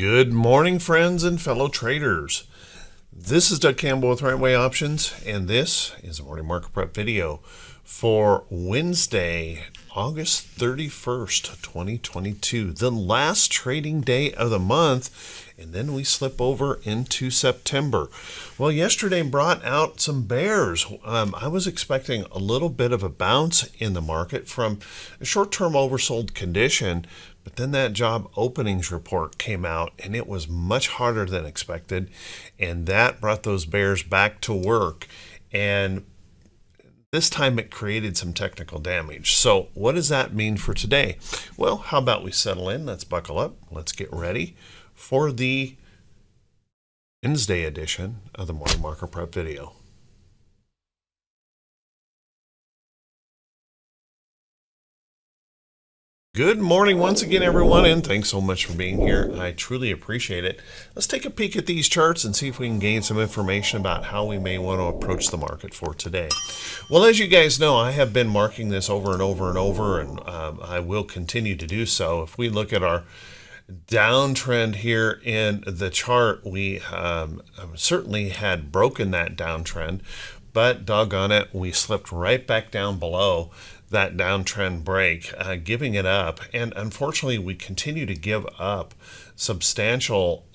Good morning, friends and fellow traders. This is Doug Campbell with Right Way Options, and this is a Morning Market Prep video for Wednesday, August 31st, 2022, the last trading day of the month, and then we slip over into September. Well, yesterday brought out some bears. I was expecting a little bit of a bounce in the market from a short-term oversold condition, but then that job openings report came out and it was much harder than expected, and that brought those bears back to work. And this time it created some technical damage. So what does that mean for today? Well, how about we settle in? Let's buckle up. Let's get ready for the Wednesday edition of the Morning Market Prep video. Good morning once again, everyone, and thanks so much for being here. I truly appreciate it. Let's take a peek at these charts and see if we can gain some information about how we may want to approach the market for today. Well, as you guys know, I have been marking this over and over and over, and I will continue to do so. If we look at our downtrend here in the chart, we certainly had broken that downtrend, but doggone it, we slipped right back down below that downtrend break, giving it up. And unfortunately, we continue to give up substantial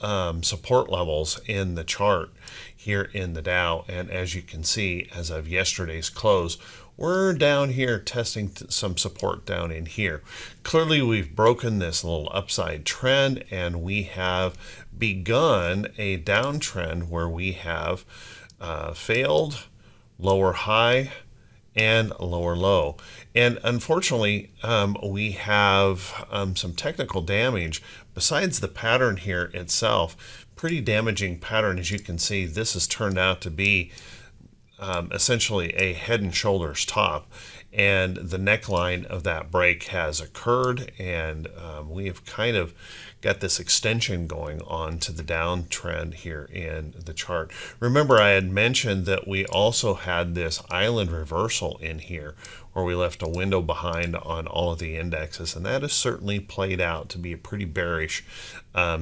support levels in the chart here in the Dow. And as you can see, as of yesterday's close, we're down here testing some support down in here. Clearly, we've broken this little upside trend, and we have begun a downtrend where we have failed lower high and lower low. And unfortunately, we have some technical damage besides the pattern here itself. Pretty damaging pattern, as you can see. This has turned out to be essentially a head and shoulders top, and the neckline of that break has occurred, and we have kind of got this extension going on to the downtrend here in the chart. Remember, I had mentioned that we also had this island reversal in here where we left a window behind on all of the indexes, and that has certainly played out to be a pretty bearish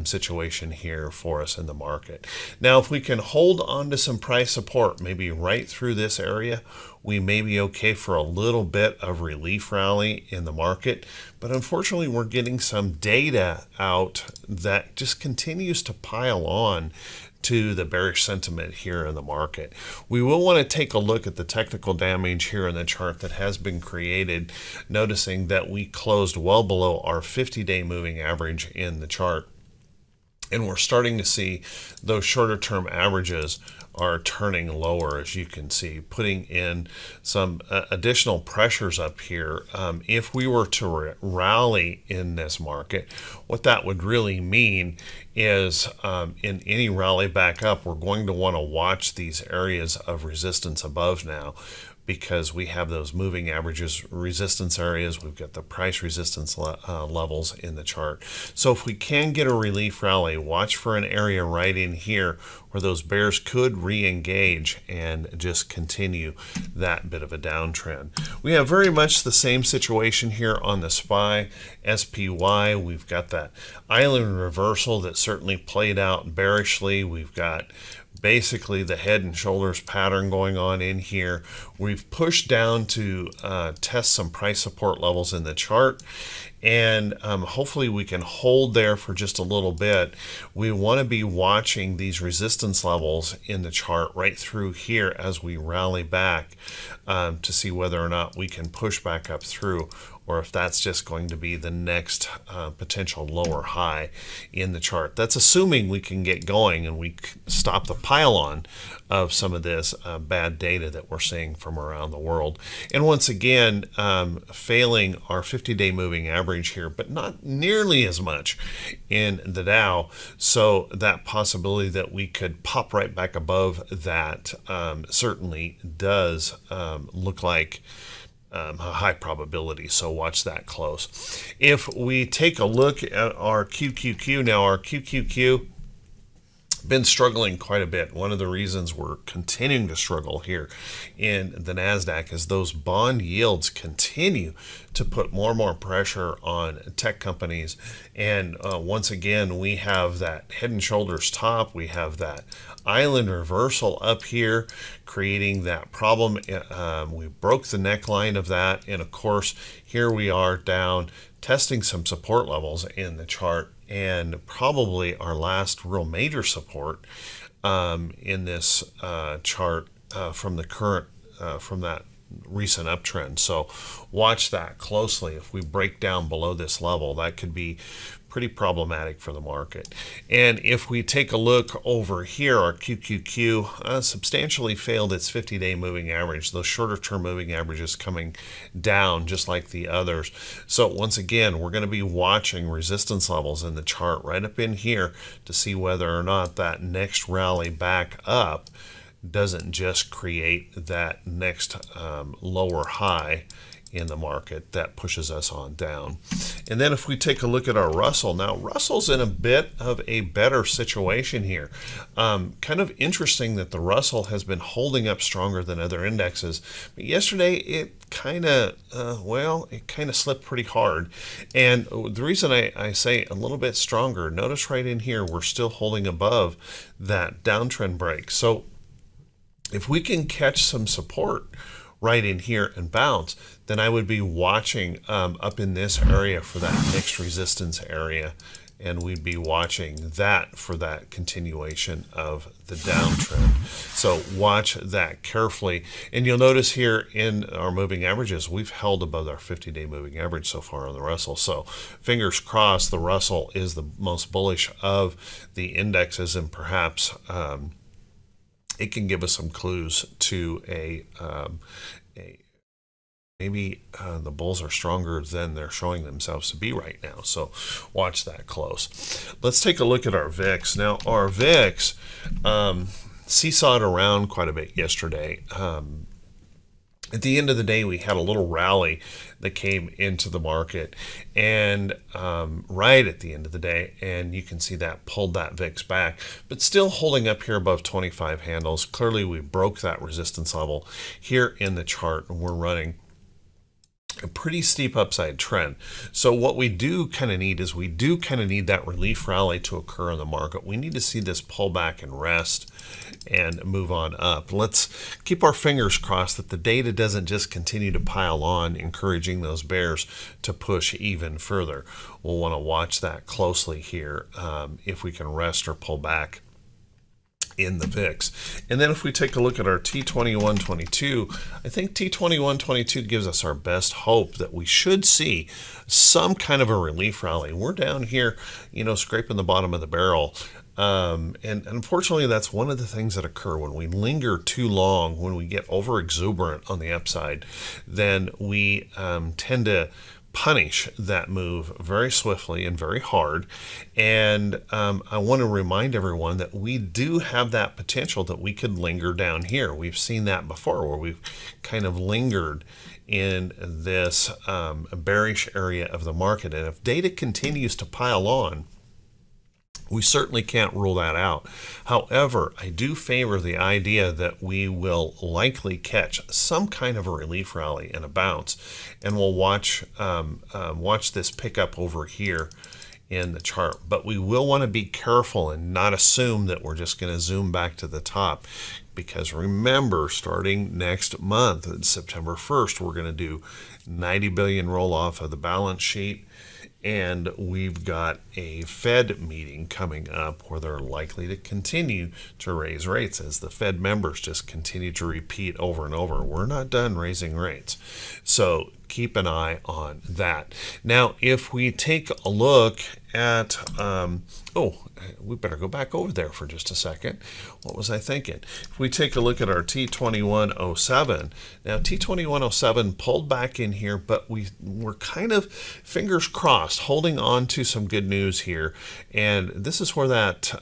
situation here for us in the market. Now, if we can hold on to some price support, maybe right through this area, we may be okay for a little bit of relief rally in the market. But unfortunately, we're getting some data out that just continues to pile on to the bearish sentiment here in the market. We will want to take a look at the technical damage here in the chart that has been created, noticing that we closed well below our 50-day moving average in the chart. And we're starting to see those shorter term averages are turning lower, as you can see, putting in some additional pressures up here. If we were to rally in this market, what that would really mean is in any rally back up, we're going to want to watch these areas of resistance above now, because we have those moving averages resistance areas. We've got the price resistance levels in the chart. So if we can get a relief rally, watch for an area right in here where those bears could re-engage and just continue that bit of a downtrend. We have very much the same situation here on the SPY, SPY. We've got that island reversal that certainly played out bearishly. We've got basically the head and shoulders pattern going on in here. We've pushed down to test some price support levels in the chart, and hopefully we can hold there for just a little bit. We want to be watching these resistance levels in the chart right through here as we rally back to see whether or not we can push back up through, or if that's just going to be the next potential lower high in the chart. That's assuming we can get going and we stop the pile on of some of this bad data that we're seeing from around the world. And once again, failing our 50-day moving average here, but not nearly as much in the Dow. So that possibility that we could pop right back above that certainly does look like a high probability, so watch that close. If we take a look at our QQQ, now our QQQ been struggling quite a bit. One of the reasons we're continuing to struggle here in the NASDAQ is those bond yields continue to put more and more pressure on tech companies. And once again, we have that head and shoulders top. We have that island reversal up here, creating that problem. We broke the neckline of that. And of course, here we are down, testing some support levels in the chart, and probably our last real major support in this chart from the current, from that recent uptrend. So watch that closely. If we break down below this level, that could be pretty problematic for the market. And if we take a look over here, our QQQ substantially failed its 50-day moving average. Those shorter-term moving averages coming down just like the others. So once again, we're going to be watching resistance levels in the chart right up in here to see whether or not that next rally back up doesn't just create that next lower high in the market that pushes us on down. And then if we take a look at our Russell, now Russell's in a bit of a better situation here. Kind of interesting that the Russell has been holding up stronger than other indexes, but yesterday it kind of, well, it kind of slipped pretty hard. And the reason I say a little bit stronger, notice right in here, we're still holding above that downtrend break. So if we can catch some support right in here and bounce, then I would be watching up in this area for that next resistance area, and we'd be watching that for that continuation of the downtrend. So watch that carefully. And you'll notice here in our moving averages, we've held above our 50-day moving average so far on the Russell. So fingers crossed, the Russell is the most bullish of the indexes, and perhaps it can give us some clues to a maybe the bulls are stronger than they're showing themselves to be right now. So watch that close. Let's take a look at our VIX. Now our VIX seesawed around quite a bit yesterday. At the end of the day, we had a little rally that came into the market, and right at the end of the day, and you can see that pulled that VIX back, but still holding up here above 25 handles. Clearly, we broke that resistance level here in the chart, and we're running a pretty steep upside trend. So what we do kind of need is that relief rally to occur in the market. We need to see this pull back and rest and move on up. Let's keep our fingers crossed that the data doesn't just continue to pile on, encouraging those bears to push even further. We'll want to watch that closely here if we can rest or pull back in the VIX. And then if we take a look at our T2122, I think T2122 gives us our best hope that we should see some kind of a relief rally. We're down here, you know, scraping the bottom of the barrel. And unfortunately, that's one of the things that occur when we linger too long, when we get over exuberant on the upside, then we tend to punish that move very swiftly and very hard. And I want to remind everyone that we do have that potential that we could linger down here. We've seen that before, where we've kind of lingered in this bearish area of the market. And if data continues to pile on, we certainly can't rule that out. However, I do favor the idea that we will likely catch some kind of a relief rally and a bounce, and we'll watch watch this pickup over here in the chart. But we will want to be careful and not assume that we're just going to zoom back to the top, because remember, starting next month, September 1st, we're going to do 90 billion roll off of the balance sheet. And we've got a Fed meeting coming up where they're likely to continue to raise rates, as the Fed members just continue to repeat over and over, we're not done raising rates. So keep an eye on that. Now, if we take a look at, oh, we better go back over there for just a second. What was I thinking? If we take a look at our T2107, now T2107 pulled back in here, but we're kind of fingers crossed, holding on to some good news here. And this is where that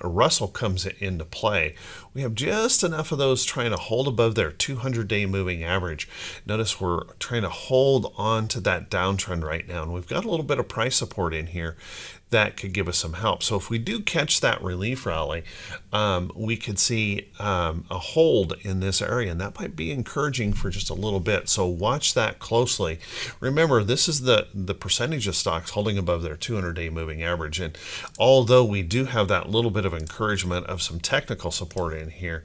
Russell comes into play. We have just enough of those trying to hold above their 200-day moving average. Notice we're trying to to hold on to that downtrend right now. And we've got a little bit of price support in here that could give us some help. So if we do catch that relief rally, we could see a hold in this area, and that might be encouraging for just a little bit. So watch that closely. Remember, this is the percentage of stocks holding above their 200-day moving average. And although we do have that little bit of encouragement of some technical support in here,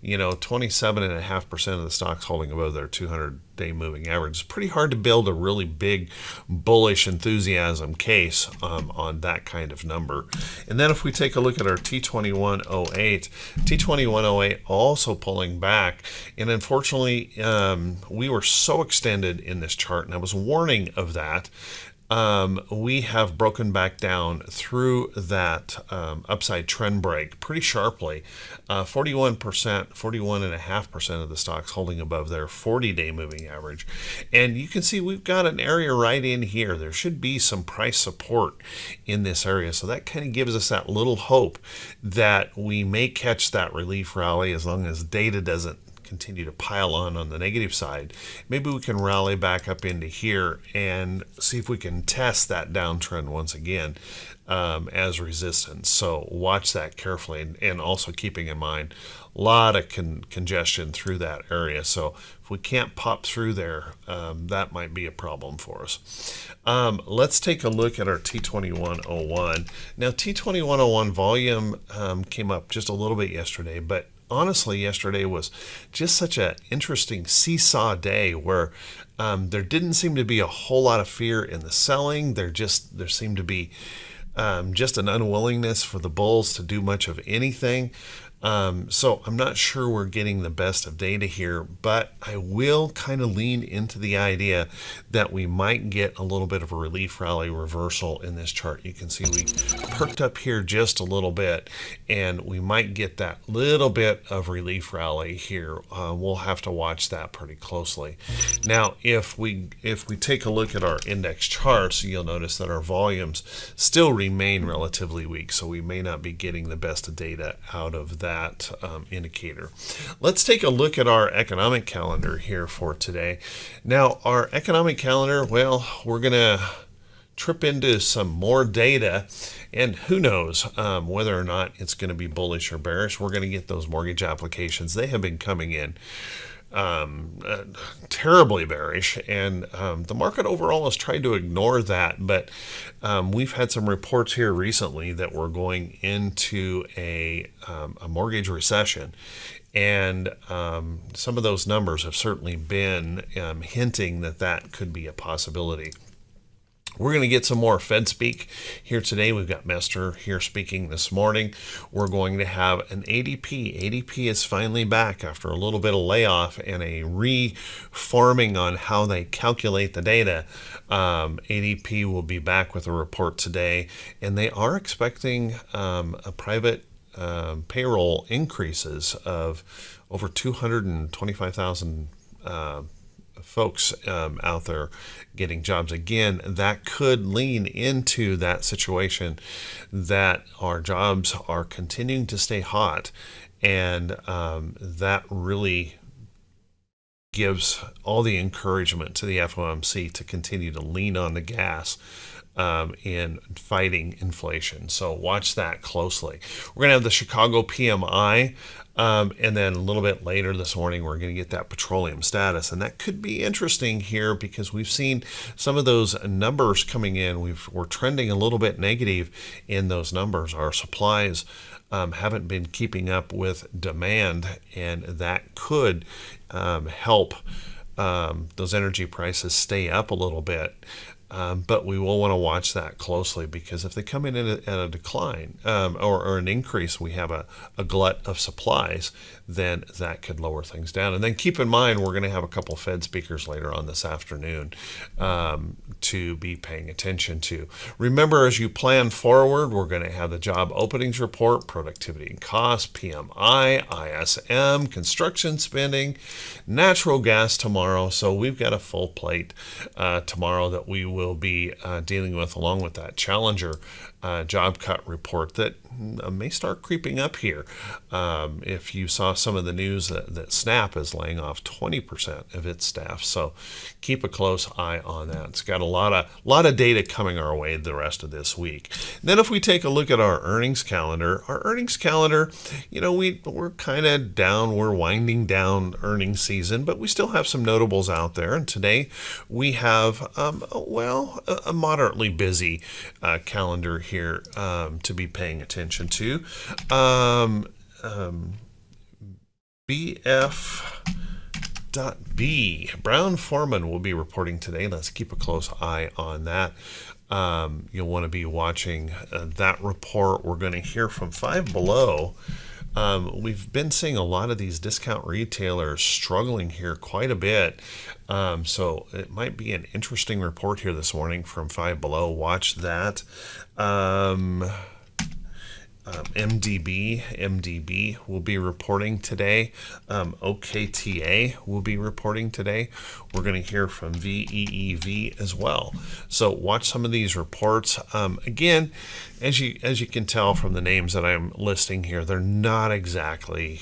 you know, 27.5% of the stocks holding above their 200-day moving average. It's pretty hard to build a really big bullish enthusiasm case on that kind of number. And then if we take a look at our T2108, T2108 also pulling back. And unfortunately, we were so extended in this chart, and I was warning of that. We have broken back down through that upside trend break pretty sharply. 41.5% of the stocks holding above their 40-day moving average. And you can see we've got an area right in here. There should be some price support in this area. So that kind of gives us that little hope that we may catch that relief rally, as long as data doesn't continue to pile on the negative side. Maybe we can rally back up into here and see if we can test that downtrend once again as resistance. So watch that carefully, and also keeping in mind a lot of congestion through that area. So if we can't pop through there, that might be a problem for us. Let's take a look at our T2101. Now, T2101 volume came up just a little bit yesterday, but honestly, yesterday was just such an interesting seesaw day where there didn't seem to be a whole lot of fear in the selling. There seemed to be just an unwillingness for the bulls to do much of anything. So I'm not sure we're getting the best of data here, but I will kind of lean into the idea that we might get a little bit of a relief rally reversal in this chart. You can see we perked up here just a little bit, and we might get that little bit of relief rally here. We'll have to watch that pretty closely. Now, if we take a look at our index charts, you'll notice that our volumes still remain relatively weak, so we may not be getting the best of data out of that. Indicator. Let's take a look at our economic calendar here for today. Now, our economic calendar, well, we're gonna trip into some more data, and who knows whether or not it's going to be bullish or bearish. We're going to get those mortgage applications. They have been coming in terribly bearish, and the market overall has tried to ignore that, but we've had some reports here recently that we're going into a mortgage recession, and some of those numbers have certainly been hinting that that could be a possibility. We're going to get some more Fed speak here today. We've got Mester here speaking this morning. We're going to have an ADP. ADP is finally back after a little bit of layoff and a reforming on how they calculate the data. ADP will be back with a report today, and they are expecting a private payroll increases of over 225,000 folks out there getting jobs. Again, that could lean into that situation that our jobs are continuing to stay hot, and that really gives all the encouragement to the FOMC to continue to lean on the gas in fighting inflation. So watch that closely. We're going to have the Chicago PMI, and then a little bit later this morning, we're going to get that petroleum status, and that could be interesting here because we've seen some of those numbers coming in. We're trending a little bit negative in those numbers. Our supplies haven't been keeping up with demand, and that could help those energy prices stay up a little bit. But we will want to watch that closely, because if they come in at a decline or an increase, we have a glut of supplies, then that could lower things down. And then keep in mind, we're going to have a couple Fed speakers later on this afternoon to be paying attention to. Remember, as you plan forward, we're going to have the job openings report, productivity and cost, PMI, ISM, construction spending, natural gas tomorrow. So we've got a full plate tomorrow that we will be dealing with, along with that Challenger job cut report that may start creeping up here. If you saw some of the news that SNAP is laying off 20% of its staff, so keep a close eye on that. It's got a lot of data coming our way the rest of this week. And then if we take a look at our earnings calendar, you know, we're kind of down, we're winding down earnings season, but we still have some notables out there. And today we have a moderately busy calendar here to be paying attention to. BF.B, Brown-Forman, will be reporting today. Let's keep a close eye on that. You'll want to be watching that report. We're going to hear from Five Below. We've been seeing a lot of these discount retailers struggling here quite a bit. So it might be an interesting report here this morning from Five Below. Watch that. MDB will be reporting today. OKTA will be reporting today. We're going to hear from VEEV as well. So watch some of these reports. Again, as you can tell from the names that I'm listing here, they're not exactly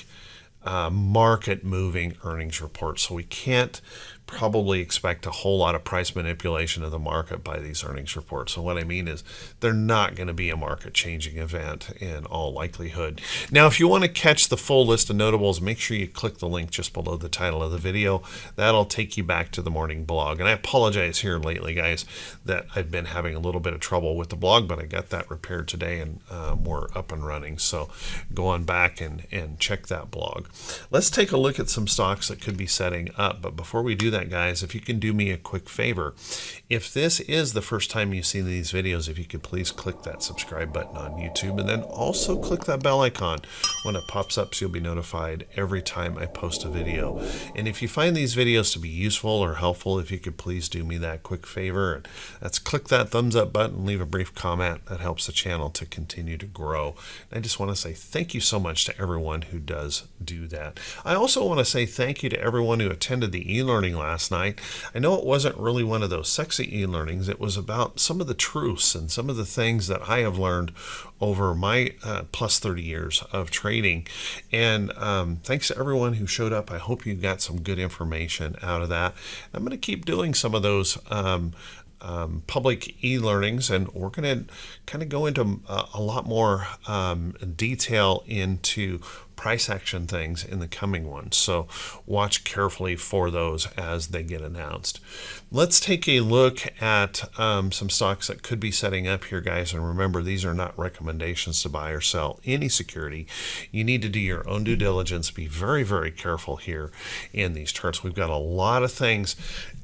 market moving earnings reports, so we can't probably expect a whole lot of price manipulation of the market by these earnings reports. So what I mean is they're not going to be a market changing event in all likelihood. Now, if you want to catch the full list of notables, make sure you click the link just below the title of the video. That'll take you back to the morning blog. And I apologize here lately, guys, that I've been having a little bit of trouble with the blog, but I got that repaired today and we're up and running. So go on back and check that blog. Let's take a look at some stocks that could be setting up. But before we do that, guys, if you can do me a quick favor, if this is the first time you've seen these videos, if you could please click that subscribe button on YouTube, and then also click that bell icon. When it pops up, so you'll be notified every time I post a video. And if you find these videos to be useful or helpful, if you could please do me that quick favor, and that's click that thumbs up button, leave a brief comment. That helps the channel to continue to grow. And I just want to say thank you so much to everyone who does do that. I also want to say thank you to everyone who attended the e-learning last night. I know it wasn't really one of those sexy e-learnings. It was about some of the truths and some of the things that I have learned over my plus 30 years of trading. And thanks to everyone who showed up. I hope you got some good information out of that. I'm going to keep doing some of those public e-learnings, and we're going to kind of go into a lot more detail into price action things in the coming ones. So watch carefully for those as they get announced. Let's take a look at some stocks that could be setting up here, guys. And remember, these are not recommendations to buy or sell any security. You need to do your own due diligence. Be very, very careful here in these charts. We've got a lot of things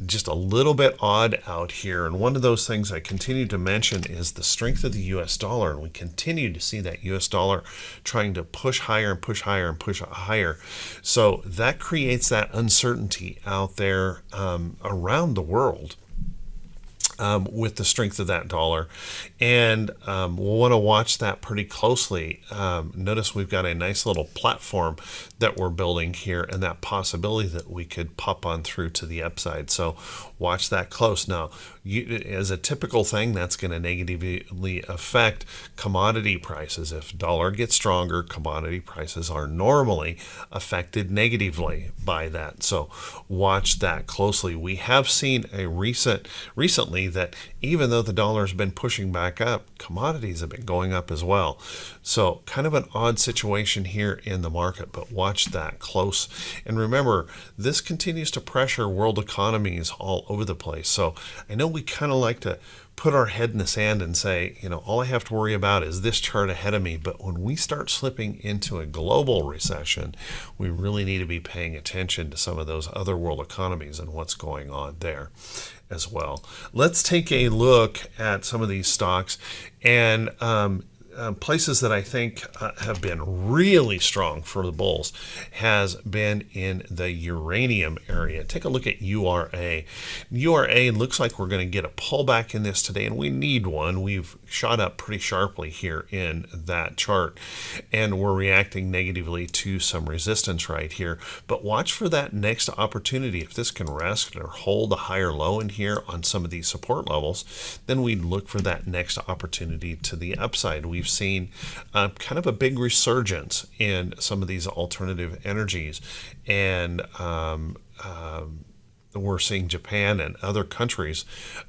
just a little bit odd out here. And one of those things I continue to mention is the strength of the US dollar. And we continue to see that US dollar trying to push higher and push higher and push higher. So that creates that uncertainty out there around the world with the strength of that dollar. And we'll want to watch that pretty closely. Notice we've got a nice little platform that we're building here, and that possibility that we could pop on through to the upside. So watch that close. Now, as a typical thing, that's going to negatively affect commodity prices. If dollar gets stronger, commodity prices are normally affected negatively by that. So watch that closely. We have seen recently that even though the dollar has been pushing back up, commodities have been going up as well. So kind of an odd situation here in the market, but watch that close. And remember, this continues to pressure world economies all over the place. So I know we kind of like to put our head in the sand and say, you know, all I have to worry about is this chart ahead of me. But when we start slipping into a global recession, we really need to be paying attention to some of those other world economies and what's going on there as well. Let's take a look at some of these stocks. And places that I think have been really strong for the bulls has been in the uranium area. Take a look at URA. URA looks like we're going to get a pullback in this today, and we need one. We've shot up pretty sharply here in that chart, and we're reacting negatively to some resistance right here. But watch for that next opportunity. If this can rest or hold a higher low in here on some of these support levels, then we'd look for that next opportunity to the upside. We've seen kind of a big resurgence in some of these alternative energies, and we're seeing Japan and other countries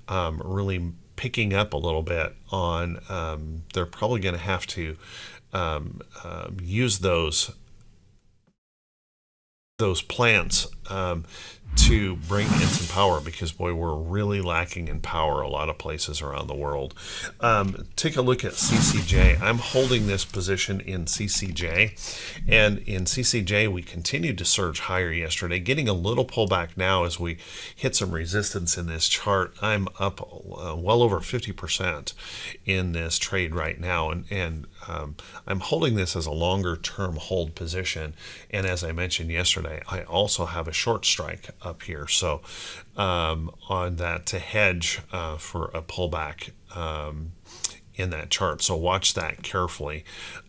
really picking up a little bit on, they're probably going to have to use those plants to bring in some power, because boy, we're really lacking in power a lot of places around the world. Take a look at CCJ. I'm holding this position in CCJ, and in CCJ we continued to surge higher yesterday, getting a little pullback now as we hit some resistance in this chart. I'm up well over 50% in this trade right now, and I'm holding this as a longer term hold position. And as I mentioned yesterday, I also have a short strike up here, so on that to hedge for a pullback in that chart. So watch that carefully.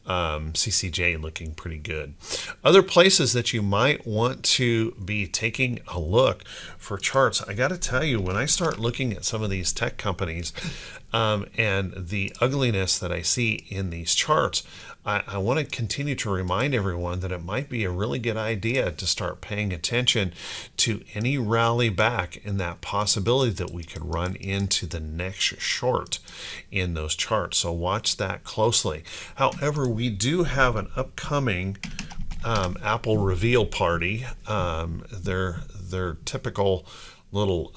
CCJ looking pretty good. Other places that you might want to be taking a look for charts. I got to tell you, when I start looking at some of these tech companies and the ugliness that I see in these charts, I want to continue to remind everyone that it might be a really good idea to start paying attention to any rally back in that possibility that we could run into the next short in those charts. So watch that closely. However, we do have an upcoming Apple reveal party. Their typical little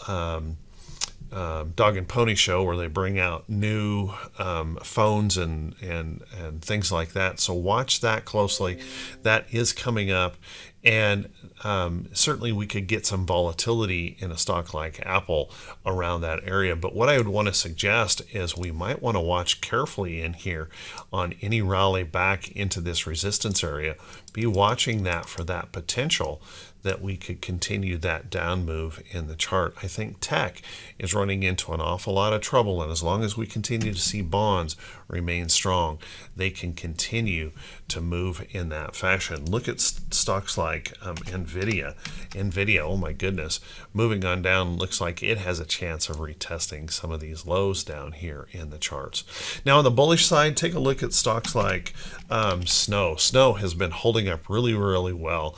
dog and pony show where they bring out new phones and things like that. So watch that closely. That is coming up, and certainly we could get some volatility in a stock like Apple around that area. But what I would want to suggest is we might want to watch carefully in here on any rally back into this resistance area. Be watching that for that potential that we could continue that down move in the chart. I think tech is running into an awful lot of trouble, and as long as we continue to see bonds remain strong, they can continue to move in that fashion. Look at stocks like Nvidia. Nvidia, oh my goodness, moving on down, looks like it has a chance of retesting some of these lows down here in the charts. Now on the bullish side, take a look at stocks like Snow. Snow has been holding up really, really well.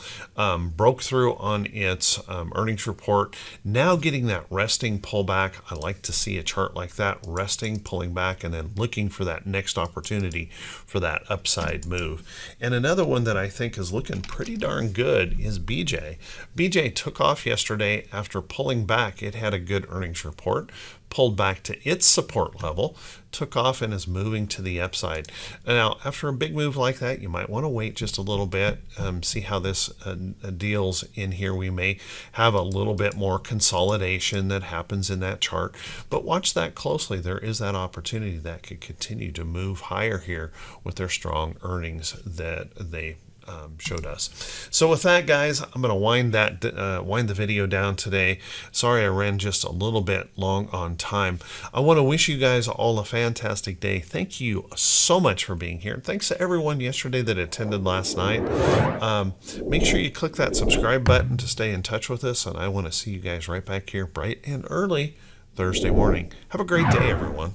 Broke through on its earnings report, now getting that resting pullback. I like to see a chart like that, resting, pulling back, and then looking for that next opportunity for that upside move. And another one that I think is looking pretty darn good is BJ. BJ took off yesterday after pulling back. It had a good earnings report, pulled back to its support level, took off, and is moving to the upside. Now, after a big move like that, you might want to wait just a little bit, see how this deals in here. We may have a little bit more consolidation that happens in that chart, but watch that closely. There is that opportunity that could continue to move higher here with their strong earnings that they showed us. So with that, guys, I'm going to wind the video down today. Sorry I ran just a little bit long on time. I want to wish you guys all a fantastic day. Thank you so much for being here. Thanks to everyone yesterday that attended last night. Make sure you click that subscribe button to stay in touch with us, and I want to see you guys right back here bright and early Thursday morning. Have a great day, everyone.